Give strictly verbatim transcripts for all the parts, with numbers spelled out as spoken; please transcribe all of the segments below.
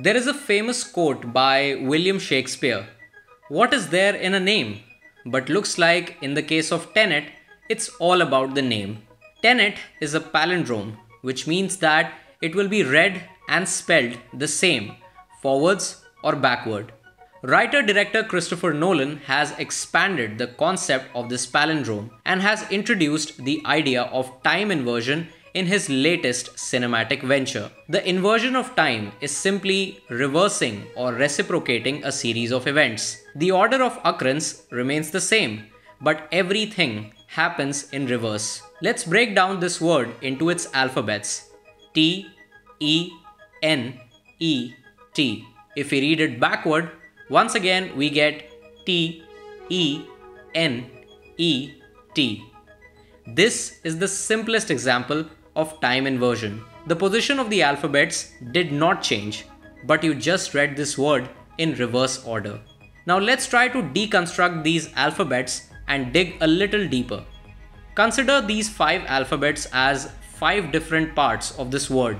There is a famous quote by William Shakespeare. What is there in a name? But looks like in the case of Tenet, it's all about the name. Tenet is a palindrome, which means that it will be read and spelled the same, forwards or backward. Writer-director Christopher Nolan has expanded the concept of this palindrome and has introduced the idea of time inversion in his latest cinematic venture. The inversion of time is simply reversing or reciprocating a series of events. The order of occurrence remains the same, but everything happens in reverse. Let's break down this word into its alphabets. T, E, N, E, T. If we read it backward, once again, we get T, E, N, E, T. This is the simplest example of time inversion. The position of the alphabets did not change, but you just read this word in reverse order. Now let's try to deconstruct these alphabets and dig a little deeper. Consider these five alphabets as five different parts of this word.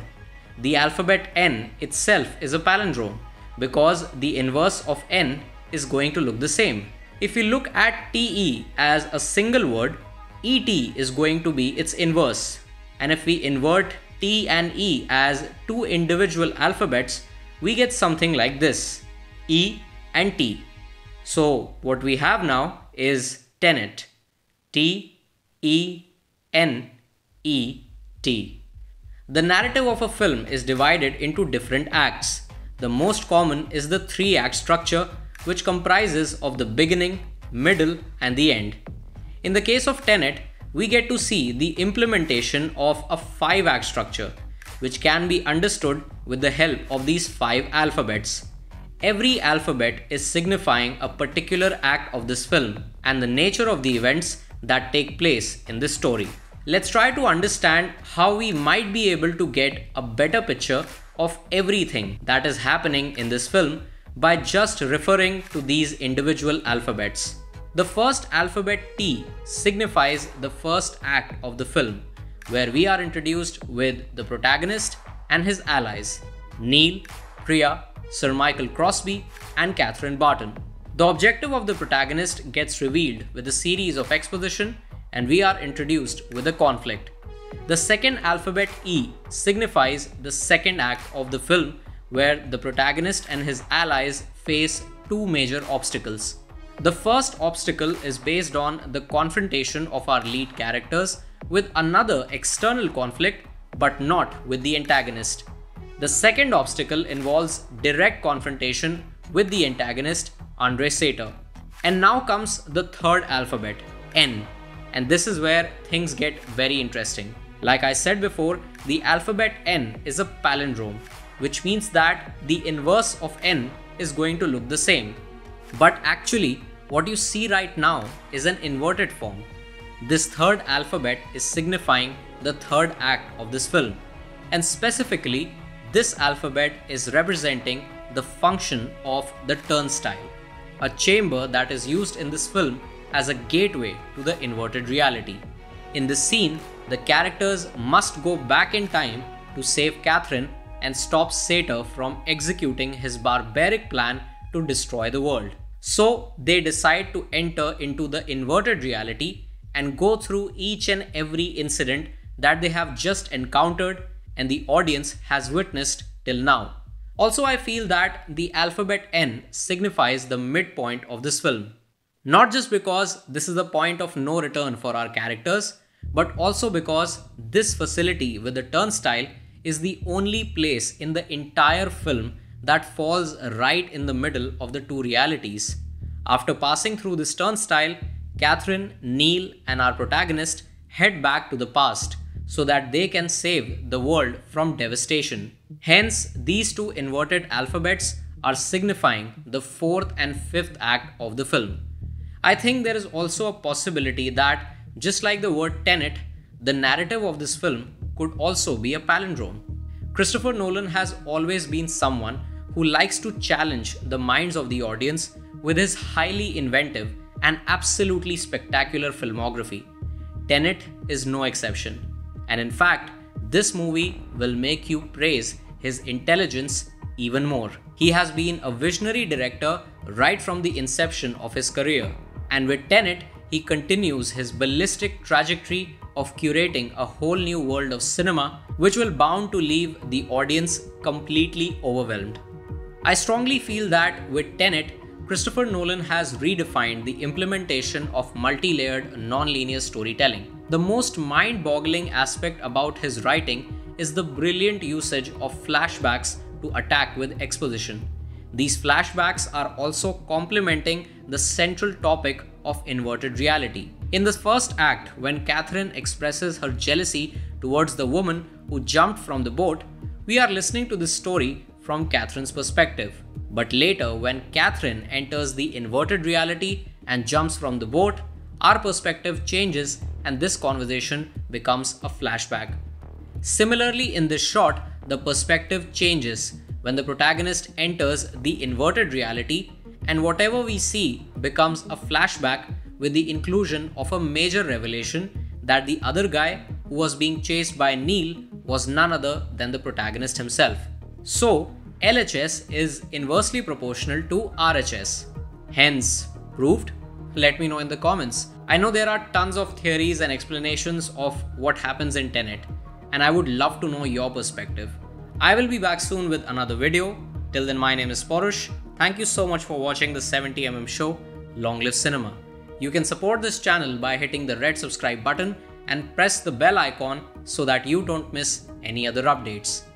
The alphabet N itself is a palindrome, because the inverse of N is going to look the same. If we look at T E as a single word, E T is going to be its inverse. And if we invert T and E as two individual alphabets, we get something like this, E and T. So what we have now is Tenet, T, E, N, E, T. The narrative of a film is divided into different acts. The most common is the three-act structure, which comprises of the beginning, middle, and the end. In the case of Tenet, we get to see the implementation of a five-act structure, which can be understood with the help of these five alphabets. Every alphabet is signifying a particular act of this film and the nature of the events that take place in this story. Let's try to understand how we might be able to get a better picture of everything that is happening in this film by just referring to these individual alphabets. The first alphabet T signifies the first act of the film, where we are introduced with the protagonist and his allies, Neil, Priya, Sir Michael Crosby, and Catherine Barton. The objective of the protagonist gets revealed with a series of exposition, and we are introduced with a conflict. The second alphabet E signifies the second act of the film, where the protagonist and his allies face two major obstacles. The first obstacle is based on the confrontation of our lead characters with another external conflict, but not with the antagonist. The second obstacle involves direct confrontation with the antagonist, Andre Sator. And now comes the third alphabet, N. And this is where things get very interesting. Like I said before, the alphabet N is a palindrome, which means that the inverse of N is going to look the same. But actually, what you see right now is an inverted form. This third alphabet is signifying the third act of this film. And specifically, this alphabet is representing the function of the turnstile, a chamber that is used in this film as a gateway to the inverted reality. In this scene, the characters must go back in time to save Catherine and stop Sator from executing his barbaric plan to destroy the world. So they decide to enter into the inverted reality and go through each and every incident that they have just encountered and the audience has witnessed till now. Also, I feel that the alphabet N signifies the midpoint of this film. Not just because this is a point of no return for our characters, but also because this facility with the turnstile is the only place in the entire film that falls right in the middle of the two realities. After passing through this turnstile, Catherine, Neil, and our protagonist head back to the past so that they can save the world from devastation. Hence, these two inverted alphabets are signifying the fourth and fifth act of the film. I think there is also a possibility that, just like the word Tenet, the narrative of this film could also be a palindrome. Christopher Nolan has always been someone who likes to challenge the minds of the audience with his highly inventive and absolutely spectacular filmography. Tenet is no exception. And in fact, this movie will make you praise his intelligence, even more. He has been a visionary director right from the inception of his career, and with Tenet, he continues his ballistic trajectory of curating a whole new world of cinema, which will bound to leave the audience completely overwhelmed. I strongly feel that with Tenet, Christopher Nolan has redefined the implementation of multi-layered, non-linear storytelling. The most mind-boggling aspect about his writing is the brilliant usage of flashbacks to attack with exposition. These flashbacks are also complementing the central topic of inverted reality. In the first act, when Catherine expresses her jealousy towards the woman who jumped from the boat, we are listening to this story from Catherine's perspective. But later, when Catherine enters the inverted reality and jumps from the boat, our perspective changes and this conversation becomes a flashback. Similarly, in this shot, the perspective changes when the protagonist enters the inverted reality, and whatever we see becomes a flashback with the inclusion of a major revelation that the other guy who was being chased by Neil was none other than the protagonist himself. So, L H S is inversely proportional to R H S. Hence, proved? Let me know in the comments. I know there are tons of theories and explanations of what happens in Tenet, and I would love to know your perspective. I will be back soon with another video. Till then, my name is Parush. Thank you so much for watching the seventy millimeter show, Long Live Cinema. You can support this channel by hitting the red subscribe button and press the bell icon so that you don't miss any other updates.